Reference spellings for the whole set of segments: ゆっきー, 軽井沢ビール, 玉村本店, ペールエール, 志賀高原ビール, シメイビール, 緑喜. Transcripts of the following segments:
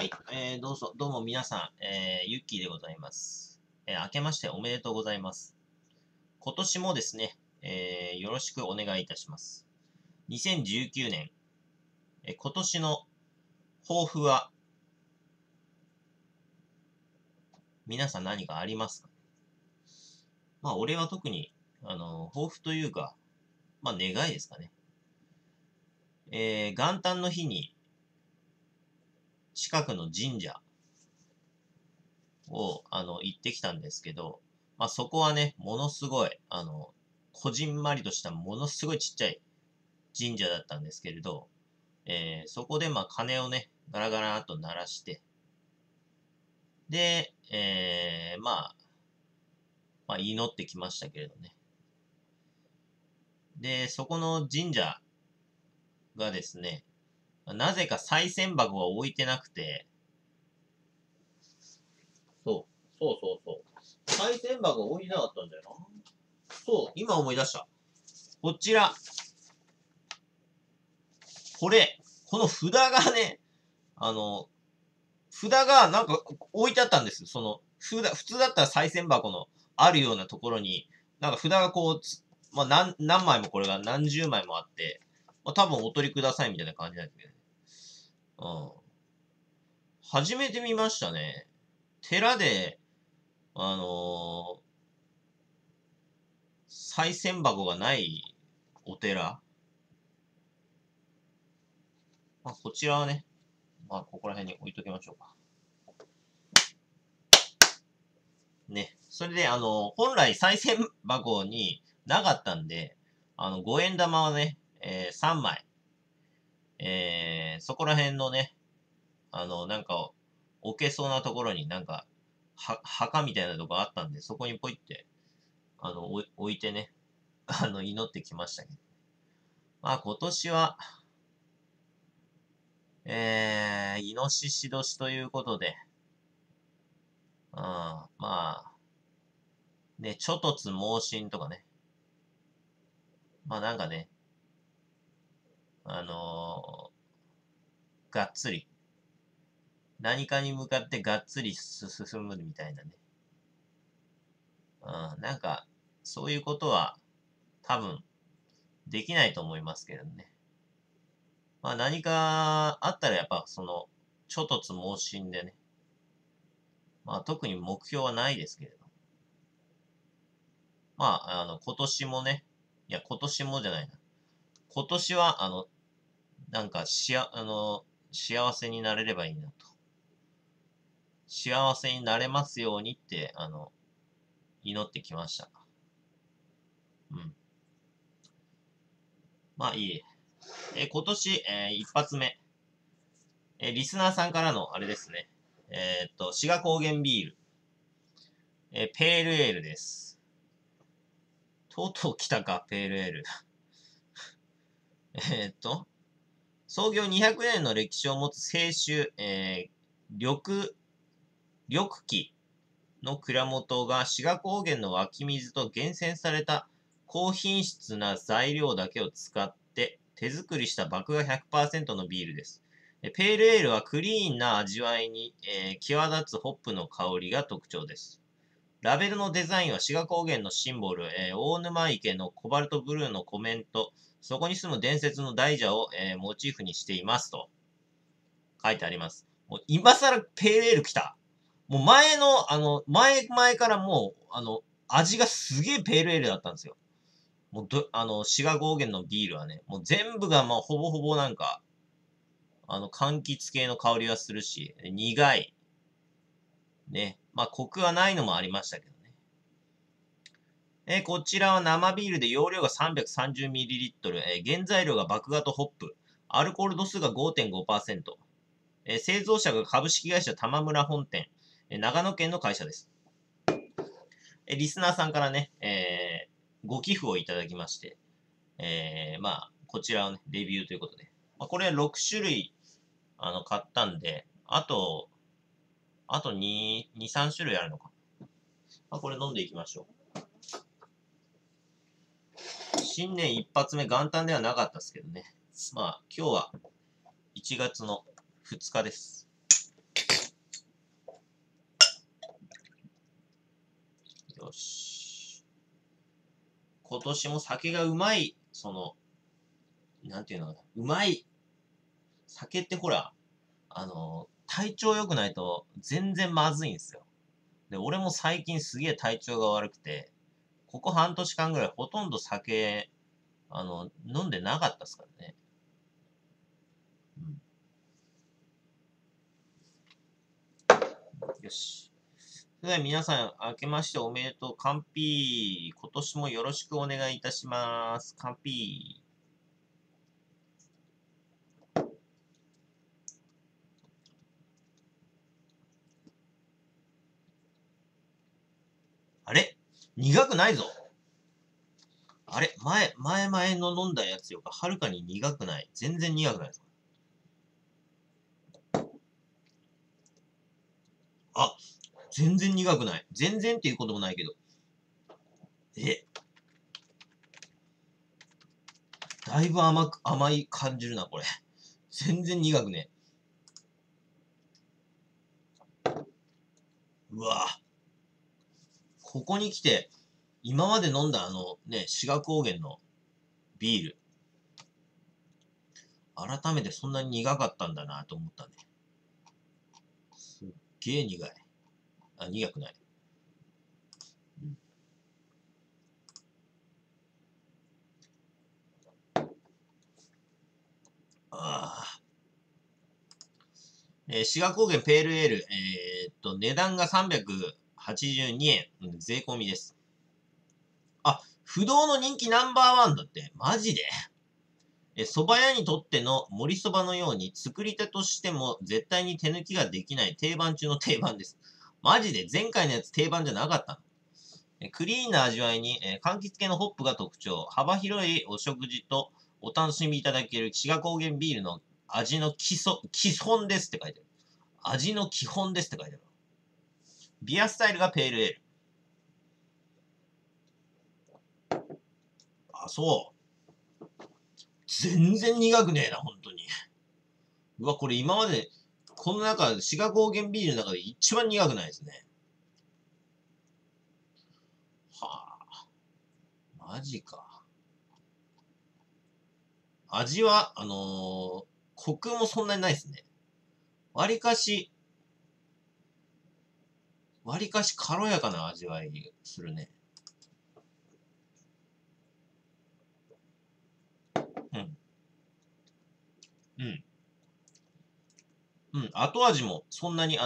はい、どうも皆さん、ゆっきーでございます。明けましておめでとうございます。今年もですね、よろしくお願いいたします。2019年、今年の抱負は、皆さん何かありますか？まあ、俺は特に、抱負というか、まあ、願いですかね。元旦の日に、近くの神社を、行ってきたんですけど、まあ、そこはね、ものすごい、こじんまりとしたものすごいちっちゃい神社だったんですけれど、そこでまあ、鐘をね、ガラガラーっと鳴らして、で、まあ、祈ってきましたけれどね。で、そこの神社がですね、なぜか賽銭箱は置いてなくて、そう。賽銭箱置いてなかったんだよな。そう、今思い出した。こちら。この札がね、札がなんか置いてあったんです。その、普通だったら賽銭箱のあるようなところに、なんか札がこう、まあ、何枚もこれが何十枚もあって、まあ、多分お取りくださいみたいな感じなんだけど、うん。初めて見ましたね。寺で、賽銭箱がないお寺。まあ、こちらはね、まあ、ここら辺に置いときましょうか。ね。それで、本来賽銭箱になかったんで、5円玉はね、3枚。そこら辺のね、なんか、置けそうなところになんか、墓みたいなとこあったんで、そこにポイって、置いてね、祈ってきましたけど。まあ、今年は、イノシシ年ということで、まあ、ね、ちょとつ猛進とかね。まあなんかね、がっつり。何かに向かってがっつり進むみたいなね。なんか、そういうことは多分できないと思いますけどね。まあ何かあったらやっぱその、ちょとつ猛進でね。まあ特に目標はないですけれど。まあ、今年もね、いや今年もじゃないな。今年は、なんか、幸せになれればいいなと。幸せになれますようにって、祈ってきました。うん。まあ、いい。今年、一発目。リスナーさんからの、あれですね。滋賀高原ビール。ペールエールです。とうとう来たか、ペールエール。創業200年の歴史を持つ清酒、緑記の蔵元が滋賀高原の湧き水と厳選された高品質な材料だけを使って手作りした麦芽 100% のビールです。ペールエールはクリーンな味わいに、際立つホップの香りが特徴です。ラベルのデザインは滋賀高原のシンボル、大沼池のコバルトブルーの湖面と、そこに住む伝説の大蛇を、モチーフにしていますと書いてあります。もう今更ペールエール来た。もう前の、前からもう、味がすげえペールエールだったんですよ。もう滋賀高原のビールはね、もう全部がまあほぼほぼなんか、柑橘系の香りはするし、苦い。ね。まあ、コクはないのもありましたけど。こちらは生ビールで容量が 330ml、原材料が麦芽とホップ、アルコール度数が 5.5%、製造者が株式会社玉村本店、長野県の会社です。リスナーさんからね、ご寄付をいただきまして、まあ、こちらをね、レビューということで。まあ、これは6種類、買ったんで、あと2、3種類あるのか。まあ、これ飲んでいきましょう。新年一発目、元旦ではなかったですけどね。まあ、今日は1月の2日です。よし。今年も酒がうまい、なんていうのかな、うまい。酒ってほら、体調良くないと全然まずいんですよ。で、俺も最近すげえ体調が悪くて、ここ半年間ぐらいほとんど酒、飲んでなかったですからね。うん。よし。それでは皆さん、明けましておめでとう。カンピー。今年もよろしくお願いいたします。カンピー。あれ苦くないぞ。あれ前の飲んだやつよりか、はるかに苦くない。全然苦くないぞ。あ、全然苦くない。全然っていうこともないけど。だいぶ甘い感じるな、これ。全然苦くねえ。うわぁ。ここに来て、今まで飲んだ志賀高原のビール。改めてそんなに苦かったんだなと思ったね。すっげえ苦い。あ、苦くない。うん、志賀高原ペールエール、値段が382円、税込みです。あ、不動の人気ナンバー1だって。マジで。蕎麦屋にとっての盛り蕎麦のように、作り手としても絶対に手抜きができない定番中の定番です。マジで前回のやつ定番じゃなかったの。クリーンな味わいに、柑橘系のホップが特徴。幅広いお食事とお楽しみいただける志賀高原ビールの味の基本ですって書いてある。味の基本ですって書いてある。ビアスタイルがペールエール。あ、そう。全然苦くねえな、本当に。うわ、これ今まで、この中、志賀高原ビールの中で一番苦くないですね。はあ。マジか。味は、コクもそんなにないですね。わりかし軽やかな味わいするね。うん。うん。うん。後味もそんなに、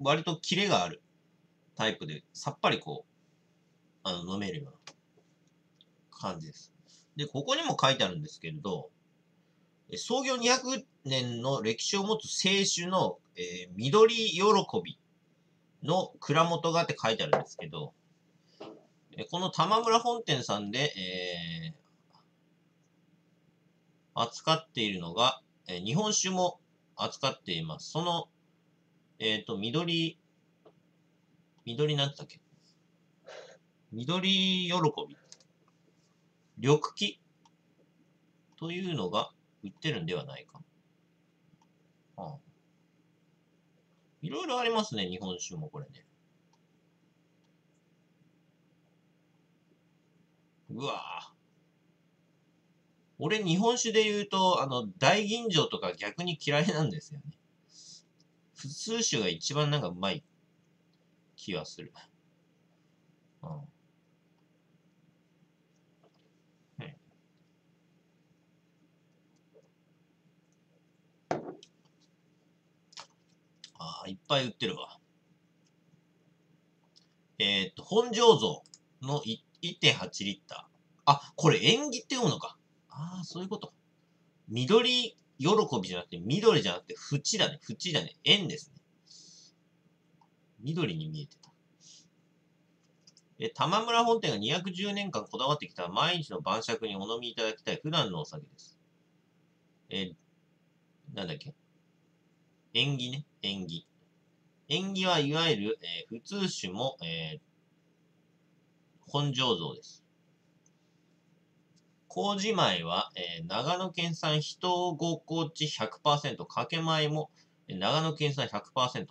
割とキレがあるタイプで、さっぱりこう、飲めるような感じです。で、ここにも書いてあるんですけれど、創業200年の歴史を持つ清酒の、緑喜びの蔵元がって書いてあるんですけど、この玉村本店さんで、扱っているのが、日本酒も扱っています。その、なんて言ったっけ？緑喜び。緑喜というのが売ってるんではないか。ああ、いろいろありますね、日本酒もこれね。うわぁ。俺、日本酒で言うと、大吟醸とか逆に嫌いなんですよね。普通酒が一番なんかうまい気はする。うん。うん。ああ、いっぱい売ってるわ。本醸造の 1.8 リッター。あ、これ縁起って読むのか。ああ、そういうこと。緑喜びじゃなくて、緑じゃなくて、縁だね。縁だね。縁ですね。緑に見えてた。玉村本店が210年間こだわってきた毎日の晩酌にお飲みいただきたい普段のお酒です。なんだっけ？縁起ね。縁起。縁起はいわゆる、普通酒も、本醸造です。麹米は、長野県産人ごこち 100%、かけ米も、長野県産 100%。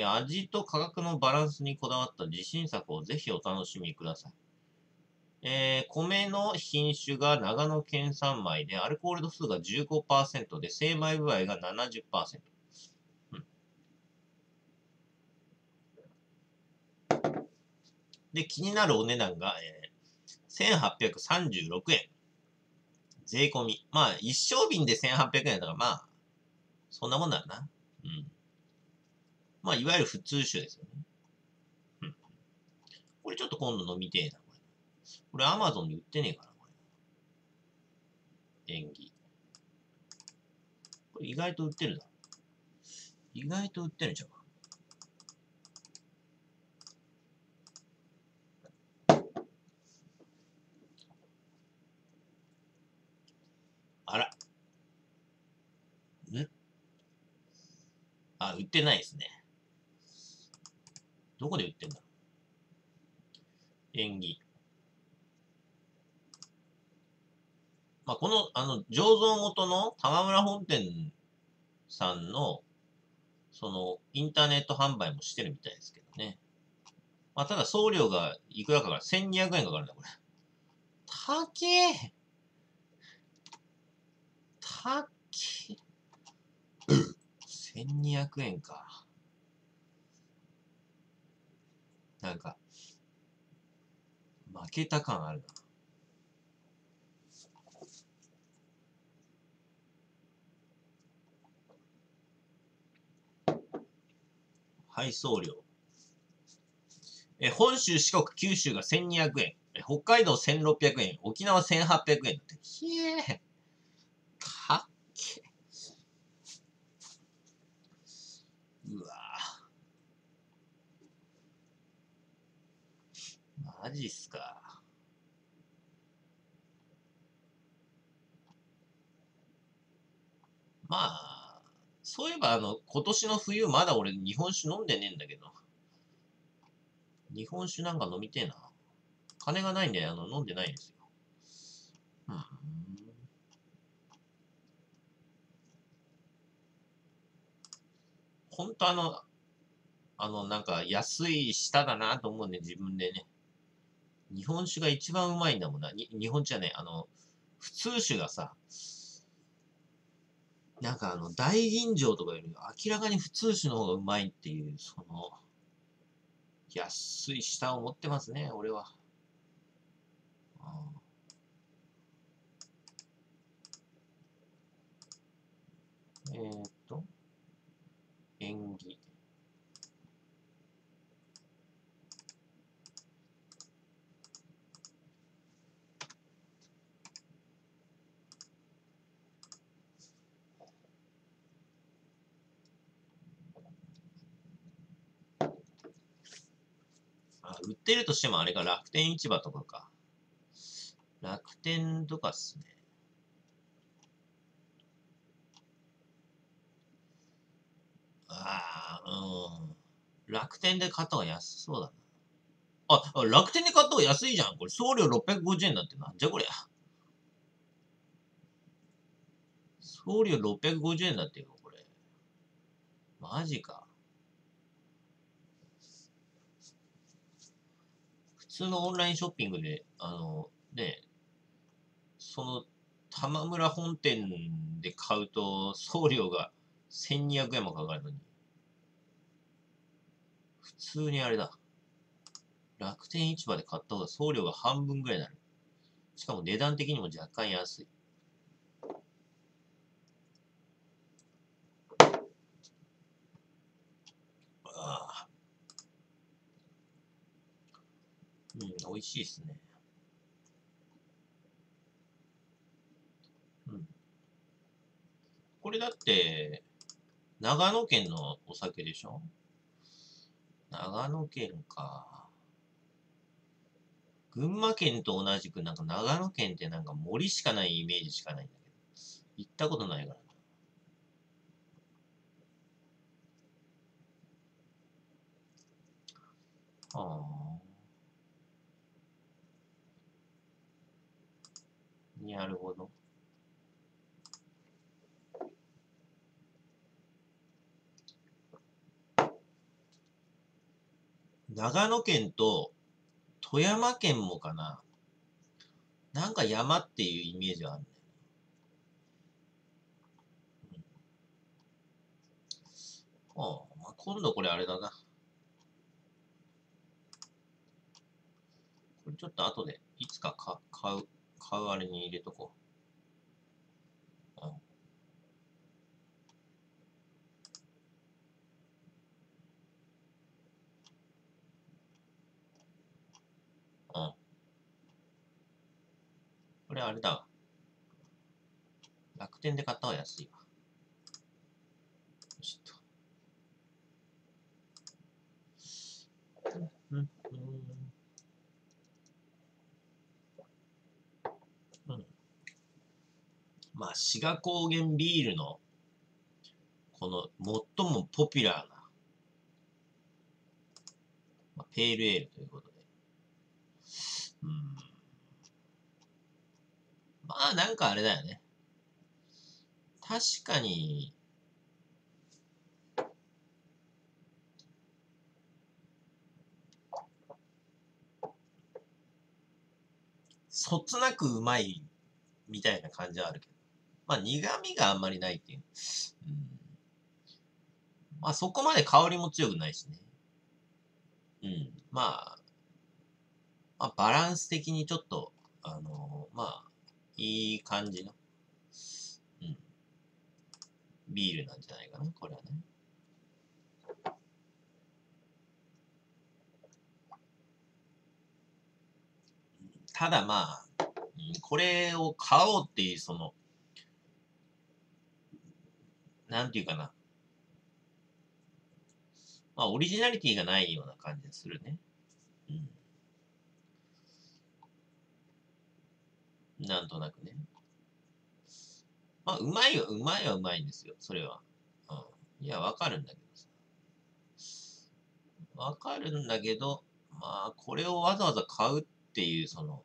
味と価格のバランスにこだわった自信作をぜひお楽しみください。米の品種が長野県産米で、アルコール度数が 15% で、精米部合が 70%。で、気になるお値段が、1836円。税込み。まあ、一升瓶で1800円だから、まあ、そんなもんだな。うん。まあ、いわゆる普通酒ですよね。うん。これちょっと今度飲みてえな、これ。これ Amazon に売ってねえかな、これ。縁起。これ意外と売ってるな。意外と売ってるんちゃうか。あら。ん？あ、売ってないですね。どこで売ってんだろう。縁起。まあ、この、醸造元の玉村本店さんの、インターネット販売もしてるみたいですけどね。まあ、ただ送料がいくらかから、1200円かかるんだ、これ。高え！はっき1200円か。なんか、負けた感あるな。配送料。本州、四国、九州が1200円。北海道1600円。沖縄1800円。ひえー。うわぁ。マジっすか。まあ、そういえば今年の冬まだ俺日本酒飲んでねえんだけど。日本酒なんか飲みてえな。金がないんで、飲んでないんですよ。うん。ほんとなんか安い舌だなと思うね、自分でね。日本酒が一番うまいんだもんな。日本酒はね、普通酒がさ、なんか大吟醸とかより明らかに普通酒の方がうまいっていう、安い舌を持ってますね、俺は。縁起。あ、売ってるとしてもあれか、楽天市場とかか。楽天とかっすね。楽天で買った方が安そうだな。あ、楽天で買った方が安いじゃん。これ送料650円だってなんじゃこりゃ。送料650円だってよ、これ。マジか。普通のオンラインショッピングで、玉村本店で買うと送料が1200円もかかるのに。普通にあれだ。楽天市場で買った方が送料が半分ぐらいになる。しかも値段的にも若干安い。ああ。うん、美味しいっすね。うん。これだって、長野県のお酒でしょ？長野県か。群馬県と同じく、なんか長野県ってなんか森しかないイメージしかないんだけど。行ったことないからな。はあ。なるほど。長野県と富山県もかな。なんか山っていうイメージはあるね。ああ、まあ、今度これあれだな。これちょっと後で、いつか買うあれに入れとこう。うん。うん。これあれだ。楽天で買った方が安いわ。ちょっと。まあ、志賀高原ビールの、この最もポピュラーな、まあ、ペールエールということで。まあ、なんかあれだよね。確かに、そつなくうまいみたいな感じはあるけど。まあ苦味があんまりないっていう。まあそこまで香りも強くないしね。まあバランス的にちょっと、まあいい感じの、ビールなんじゃないかな、これはね。ただまあ、これを買おうっていう、その、なんていうかな。まあ、オリジナリティがないような感じがするね。なんとなくね。まあ、うまいんですよ、それは。いや、わかるんだけどさ。わかるんだけど、まあ、これをわざわざ買うっていう、その、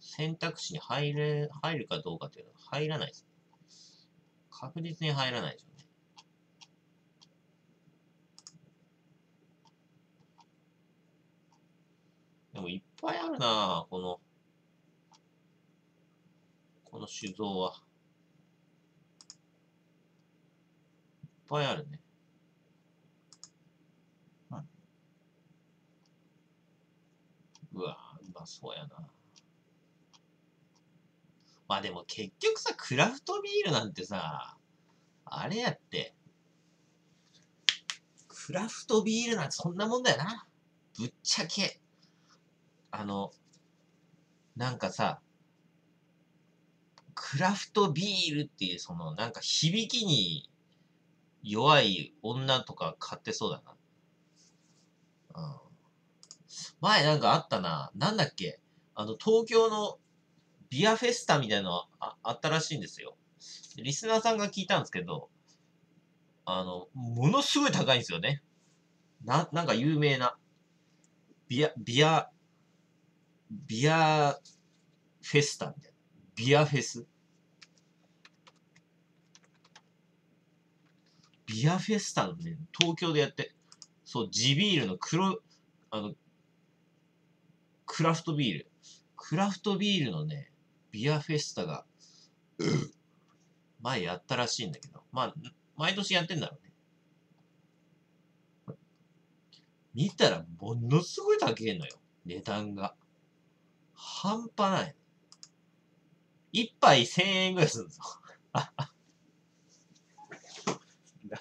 選択肢に入るかどうかっていうのは入らないです。確実に入らないでしょうね。でもいっぱいあるなぁ、この酒造は。いっぱいあるね。うわぁ、うまそうやな。まあでも結局さ、クラフトビールなんてさ、あれやって、クラフトビールなんてそんなもんだよな。ぶっちゃけ。なんかさ、クラフトビールっていう、その、なんか響きに弱い女とか買ってそうだな。前なんかあったな。なんだっけ？東京の、ビアフェスタみたいなのあったらしいんですよ。リスナーさんが聞いたんですけど、ものすごい高いんですよね。なんか有名な、ビアフェスタみたいな。ビアフェス。ビアフェスタのね、東京でやって、そう、地ビールのクラフトビールのね、ビアフェスタが、前やったらしいんだけど。まあ、毎年やってんだろうね。見たらものすごい高えのよ。値段が。半端ない。一杯1000円ぐらいするんですよ。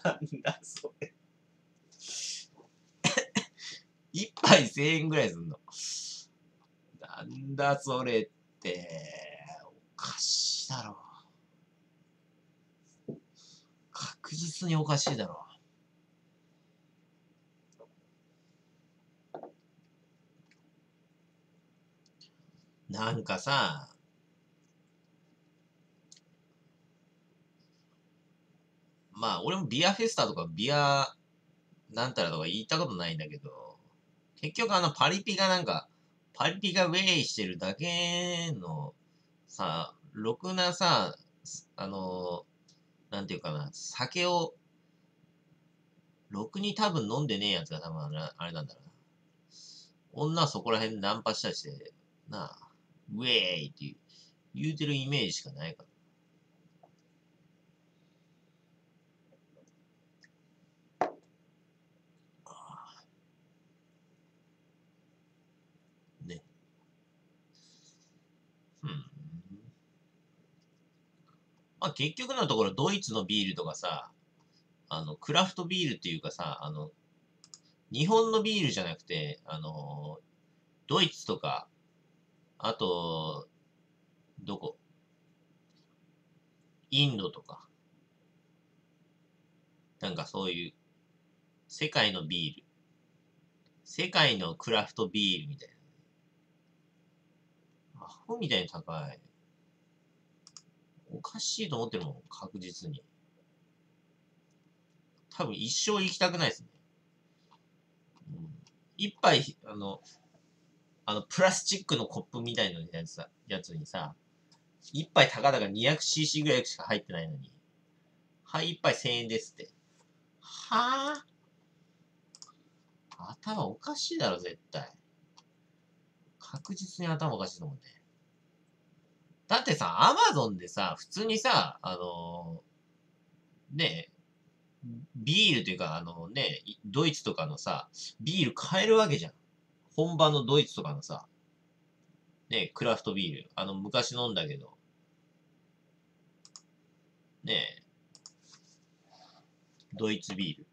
なんだそれ。一杯1000円ぐらいするの。なんだそれって、おかしいだろ。確実におかしいだろ。なんかさ、まあ俺もビアフェスタとかビアなんたらとか言ったことないんだけど、結局パリピがなんか、パリピがウェイしてるだけの、さ、ろくなさ、なんていうかな、酒を、ろくに多分飲んでねえやつが多分あれなんだろうな。女はそこら辺でナンパしたりして、なあ、ウェーイって言うてるイメージしかないから。まあ結局のところドイツのビールとかさ、クラフトビールっていうかさ、日本のビールじゃなくて、ドイツとか、あと、どこ？インドとか。なんかそういう、世界のビール。世界のクラフトビールみたいな。アホみたいに高い。おかしいと思ってるもん、確実に。多分一生行きたくないですね。一杯、プラスチックのコップみたいなやつにさ、一杯たかだか 200cc ぐらいしか入ってないのに、はい、一杯1000円ですって。はぁ、頭おかしいだろ、絶対。確実に頭おかしいと思うね。だってさ、アマゾンでさ、普通にさ、ねえ、ビールというか、ねえ、ドイツとかのさ、ビール買えるわけじゃん。本場のドイツとかのさ、ねえ、クラフトビール。昔飲んだけど。ねえ、ドイツビール。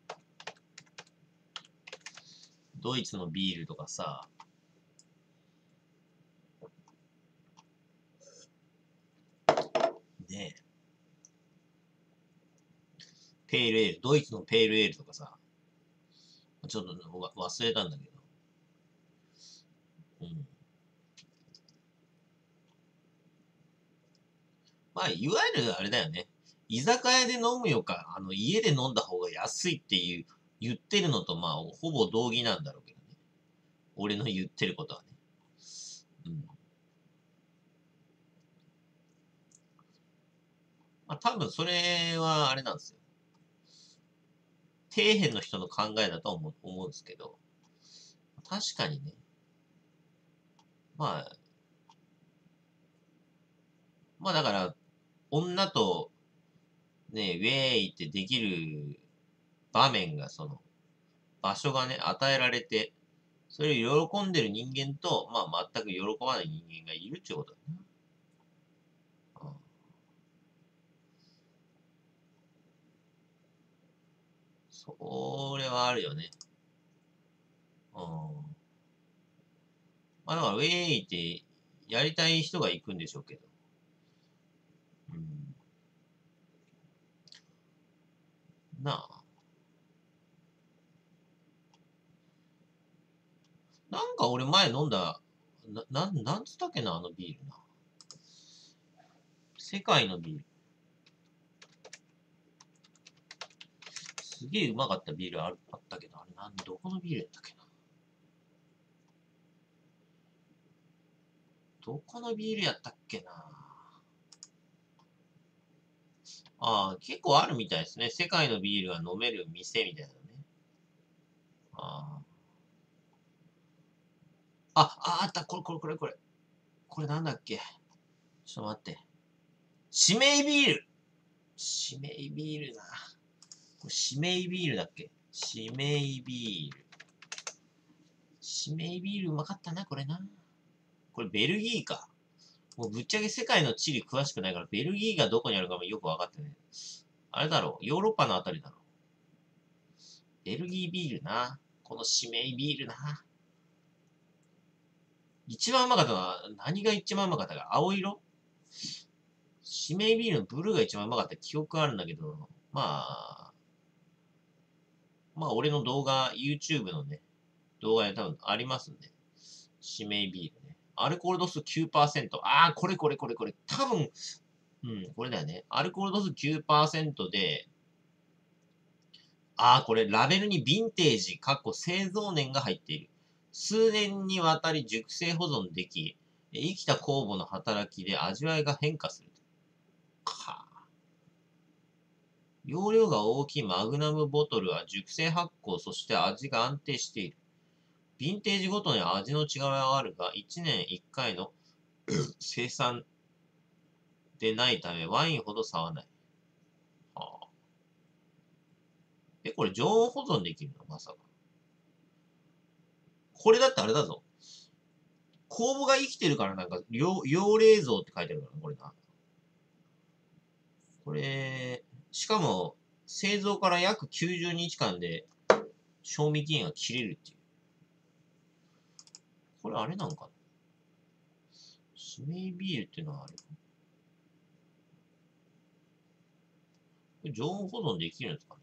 ドイツのビールとかさ、ね、ペールエール、ドイツのペールエールとかさ、ちょっと忘れたんだけど、うん。まあ、いわゆるあれだよね。居酒屋で飲むよか、家で飲んだ方が安いっていう、言ってるのと、まあ、ほぼ同義なんだろうけどね。俺の言ってることはね。うん。まあ多分それはあれなんですよ。底辺の人の考えだと思うんですけど、確かにね、まあだから、女とね、ウェイってできる場面が場所がね、与えられて、それを喜んでる人間と、まあ全く喜ばない人間がいるってことだね。それはあるよね。うん。まあだから、ウェイってやりたい人が行くんでしょうけど。うん。なあ。なんか俺前飲んだ、なんつったっけな、ビールな。世界のビール。すげえうまかったビールあったけど、あれどこのビールやったっけな。どこのビールやったっけな。ああ、結構あるみたいですね。世界のビールが飲める店みたいなね。あった、これ。これなんだっけ。ちょっと待って。シメイビール。シメイビールな。シメイビールだっけ？シメイビール。シメイビールうまかったな、これな。これベルギーか。もうぶっちゃけ世界の地理詳しくないから、ベルギーがどこにあるかもよくわかってね。あれだろう、ヨーロッパのあたりだろう。ベルギービールな。このシメイビールな。一番うまかったのは、何が一番うまかったか？青色？シメイビールのブルーが一番うまかった記憶あるんだけど、まあ、俺の動画、YouTube のね、動画で多分ありますんで。シメイビールね。アルコール度数 9%。ああ、これ。多分、うん、これだよね。アルコール度数 9% で、ああ、これ、ラベルにヴィンテージ、製造年が入っている。数年にわたり熟成保存でき、生きた酵母の働きで味わいが変化する。かぁ。容量が大きいマグナムボトルは熟成発酵、そして味が安定している。ヴィンテージごとに味の違いはあるが、1年1回の生産でないため、ワインほど差はない。はあ、これ常温保存できるのまさか。これだってあれだぞ。酵母が生きてるからなんか、要冷蔵って書いてあるからな、これな。これ、しかも、製造から約90日間で、賞味期限が切れるっていう。これあれなんかな、スメイビールっていうのはあれかな、これ常温保存できるんですかね。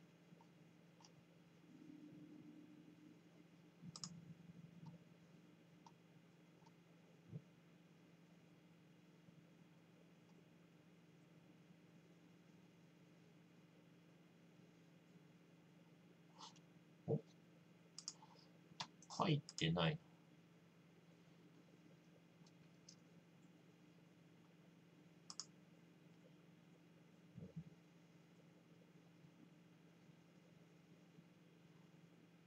書いてない。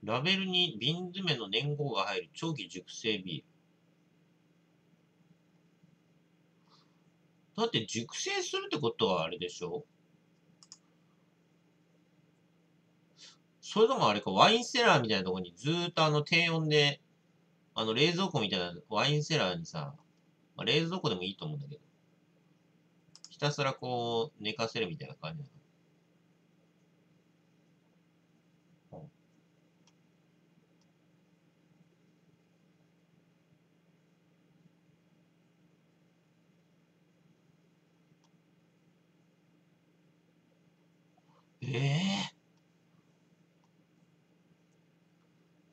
ラベルに瓶詰めの年号が入る長期熟成ビール。だって熟成するってことはあれでしょ？それともあれか、ワインセラーみたいなところにずーっと低温で、冷蔵庫みたいなワインセラーにさ、まあ、冷蔵庫でもいいと思うんだけど、ひたすらこう寝かせるみたいな感じなの。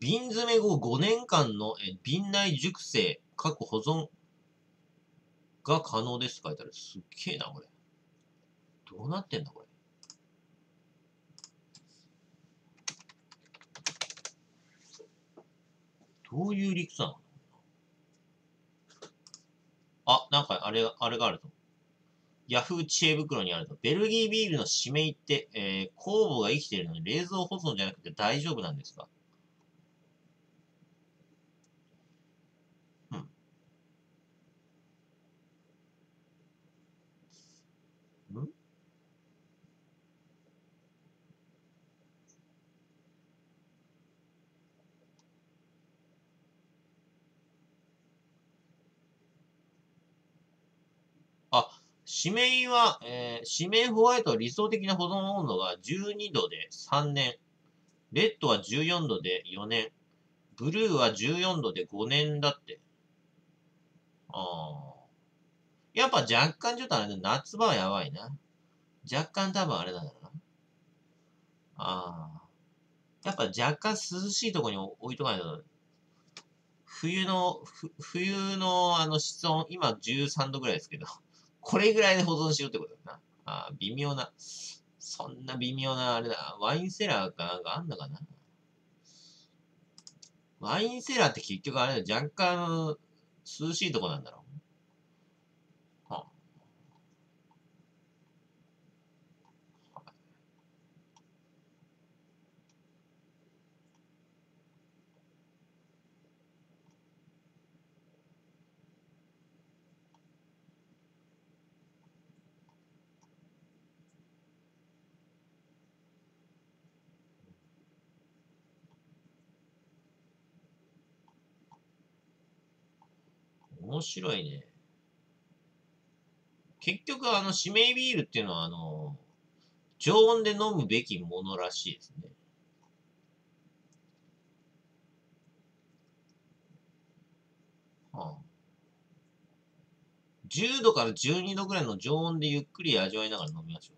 瓶詰め後5年間の瓶内熟成、各保存が可能ですって書いてある。すっげえな、これ。どうなってんだ、これ。どういう理屈なの？あ、なんかあれがあると。ヤフー知恵袋にあると。ベルギービールの締めって、酵母が生きてるのに冷蔵保存じゃなくて大丈夫なんですか？指名は、指名ホワイトは理想的な保存温度が12度で3年、レッドは14度で4年、ブルーは14度で5年だって。ああ。やっぱ若干ちょっとあれだ、夏場はやばいな。若干多分あれなんだろうな。ああ。やっぱ若干涼しいとこに置いとかないと。冬の室温、今13度ぐらいですけど。これぐらいで保存しようってことだな。ああ、微妙な。そんな微妙な、あれだ。ワインセラーかなんかあんのかな。ワインセラーって結局あれだ。若干、涼しいとこなんだろう。はあ、面白いね。結局、締めビールっていうのは、常温で飲むべきものらしいですね。はあ、10度から12度ぐらいの常温でゆっくり味わいながら飲みましょう。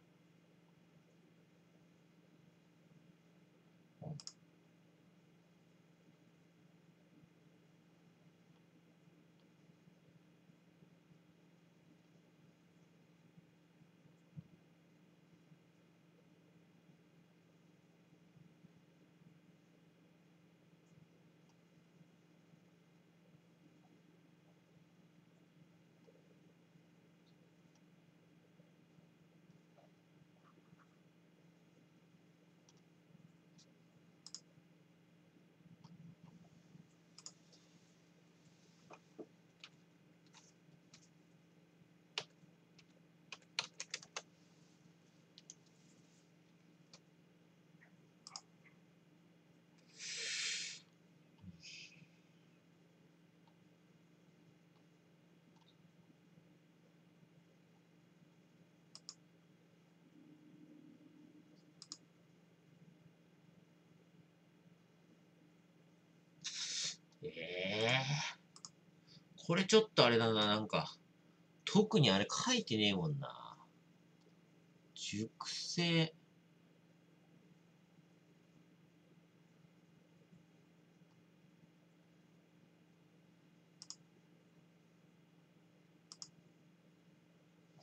これちょっとあれだな、なんか。特にあれ書いてねえもんな。熟成。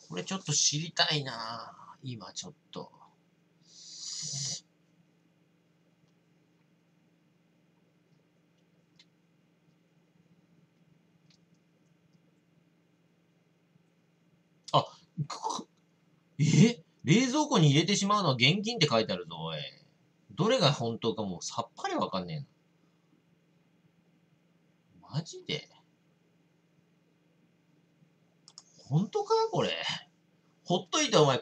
これちょっと知りたいな。今ちょっと。あ、冷蔵庫に入れてしまうのは現金って書いてあるぞ、おい。どれが本当かもうさっぱりわかんねえな。マジで本当かこれ。ほっといてお前、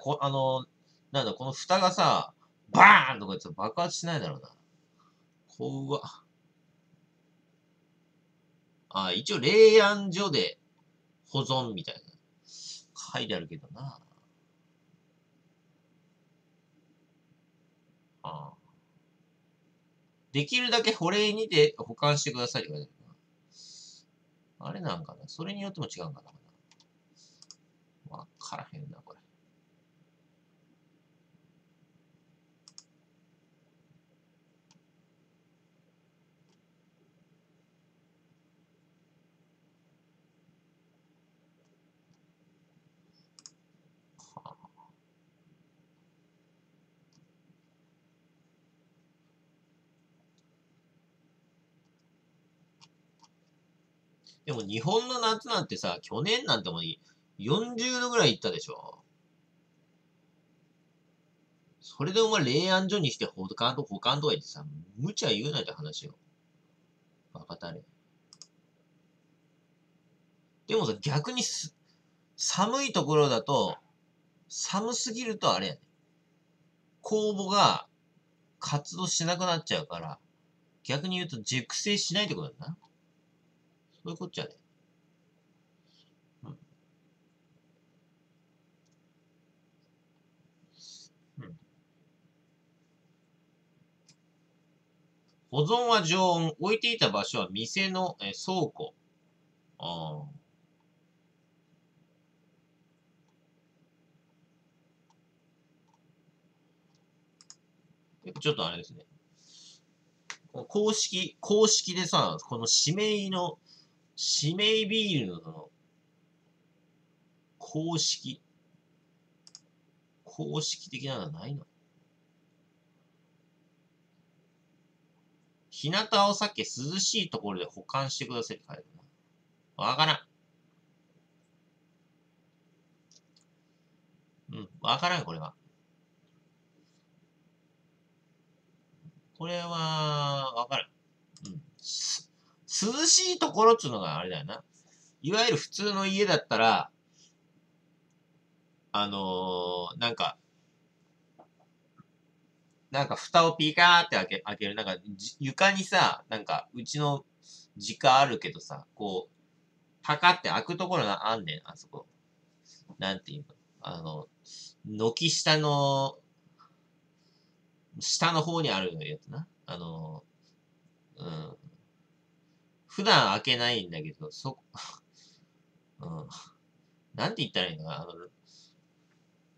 なんだ、この蓋がさ、バーンとか言って爆発しないだろうな。怖っ。あ、一応冷暗所で保存みたいな。書いてあるけどな。ああ。できるだけ保冷にて保管してくださいって書いてあるな。あれなんかな。それによっても違うんかな。わからへんな、これ。はあ、でも日本の夏なんてさ、去年なんてもいい。40度ぐらいいったでしょ。それでお前冷暗所にして保管とか言ってさ、無茶言うなって話よ。バカたれ。でもさ、逆に寒いところだと、寒すぎるとあれやね。酵母が活動しなくなっちゃうから、逆に言うと熟成しないってことだな。そういうこっちゃね。保存は常温。置いていた場所は店の倉庫。ああ。ちょっとあれですね。公式でさ、この指名ビールのその、公式的なのはないの？日向を避け涼しいところで保管してくださいって書いてあるな。わからん。うん、わからん、これは。これは、わからん。うん。涼しいところっつうのがあれだよな。いわゆる普通の家だったら、なんか蓋をピカーって開ける。なんか床にさ、なんかうちの実家あるけどさ、こう、パカって開くところがあんねん、あそこ。なんていうの？軒下の、下の方にあるやつな。うん。普段開けないんだけど、うん。なんて言ったらいいのかな？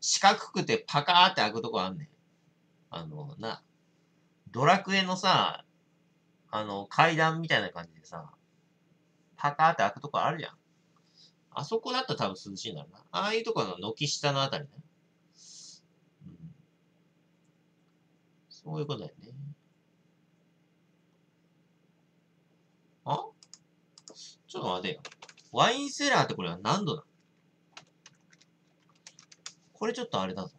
四角くてパカーって開くとこあんねん。ドラクエのさ、階段みたいな感じでさ、パカーって開くとこあるじゃん。あそこだったら多分涼しいんだろうな。ああいうとこの軒下のあたりね。うん。そういうことだよね。あ？ちょっと待てよ。ワインセラーってこれは何度だ？これちょっとあれだぞ。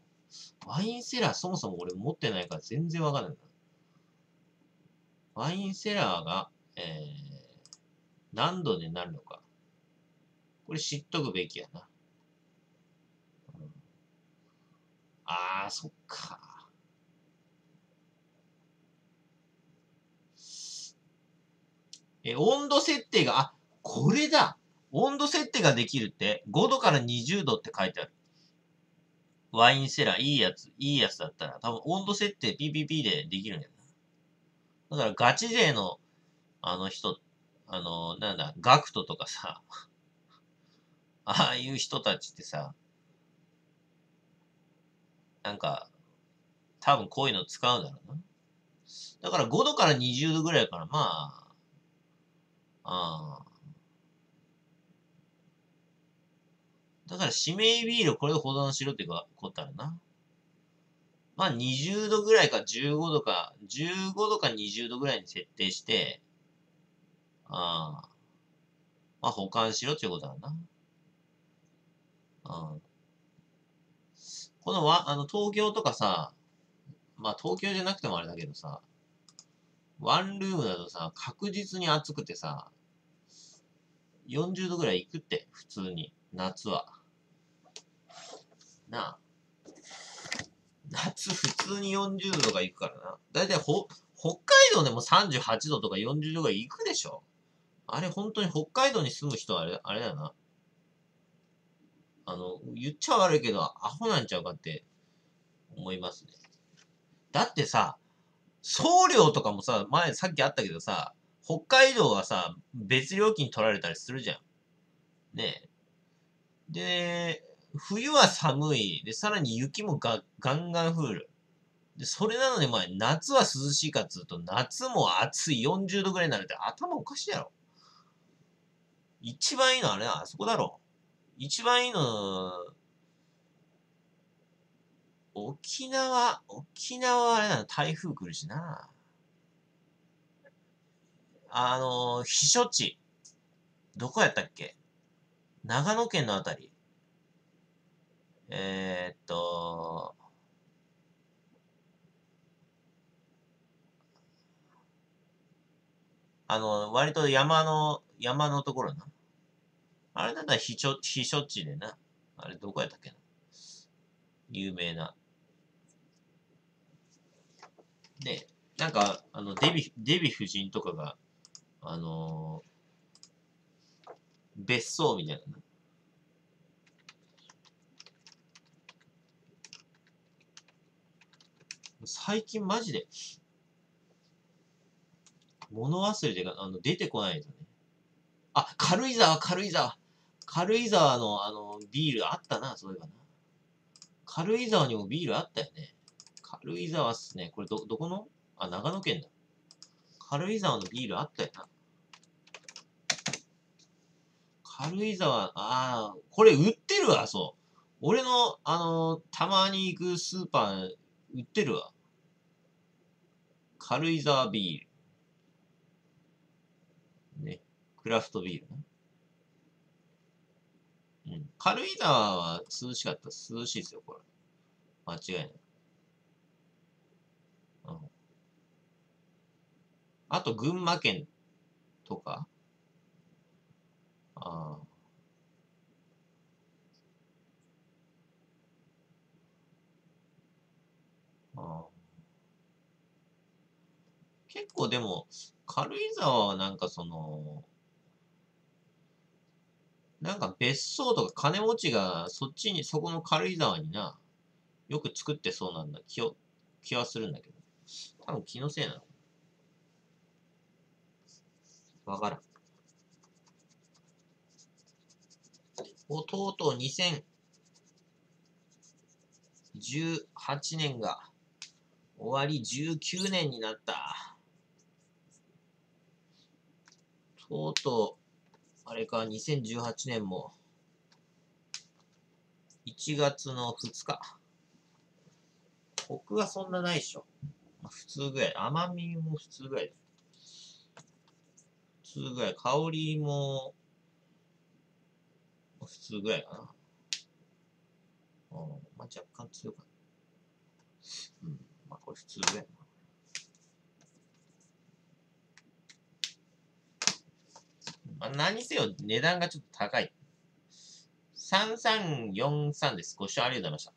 ワインセラーそもそも俺持ってないから全然わかんない。ワインセラーが、何度になるのか。これ知っとくべきやな。うん、あー、そっか。温度設定が、あ、これだ！温度設定ができるって、5度から20度って書いてある。ワインセラー、いいやつだったら、多分温度設定 PPP でできるんやな。だからガチ勢の、なんだ、ガクトとかさ、ああいう人たちってさ、なんか、多分こういうの使うんだろうな。だから5度から20度ぐらいから、まあ、だから指名ビールこれを保存しろってことあるな。まあ20度ぐらいか15度か20度ぐらいに設定して、まあ保管しろっていうことだな。この東京とかさ、まあ東京じゃなくてもあれだけどさ、ワンルームだとさ、確実に暑くてさ、40度ぐらいいくって、普通に、夏は。なあ。夏普通に40度とかいくからな。だいたい北海道でも38度とか40度がいくでしょ。あれ本当に北海道に住む人はあれだよな。言っちゃ悪いけど、アホなんちゃうかって思いますね。だってさ、送料とかもさ、前さっきあったけどさ、北海道はさ、別料金取られたりするじゃん。ねえ。で、冬は寒い。で、さらに雪もガンガン降る。で、それなので、まあ、夏は涼しいかっつうと、夏も暑い40度ぐらいになるって頭おかしいやろ。一番いいのはね、あそこだろ。一番いいの、沖縄はあれだな、台風来るしな。避暑地。どこやったっけ？長野県のあたり。割と山のところな。あれだったら避暑地でな。あれどこやったっけな。有名な。で、なんか、デヴィ夫人とかが、別荘みたいな。最近マジで、物忘れが出てこないですね。あ、軽井沢のビールあったな、そういえばな。軽井沢にもビールあったよね。軽井沢っすね。これどこの？あ、長野県だ。軽井沢のビールあったよな。軽井沢、これ売ってるわ、そう。俺の、たまに行くスーパー、売ってるわ。軽井沢ビール。ね。クラフトビールな。うん。軽井沢は涼しかった。涼しいですよ、これ。間違いない。うん。あと、群馬県とか。ああ。結構でも、軽井沢はなんかなんか別荘とか金持ちがそこの軽井沢にな、よく作ってそうなんだ、気はするんだけど。多分気のせいなの。わからん。とうとう2018年が終わり19年になった。とうとう、あれか、2018年も1月の2日。僕はそんなないでしょ。普通ぐらい。甘みも普通ぐらい。普通ぐらい。香りも普通ぐらいかな。まあ、若干強かった。うん。まあ、これ普通ぐらいかな。まあ、何せよ、値段がちょっと高い。3343です。ご視聴ありがとうございました。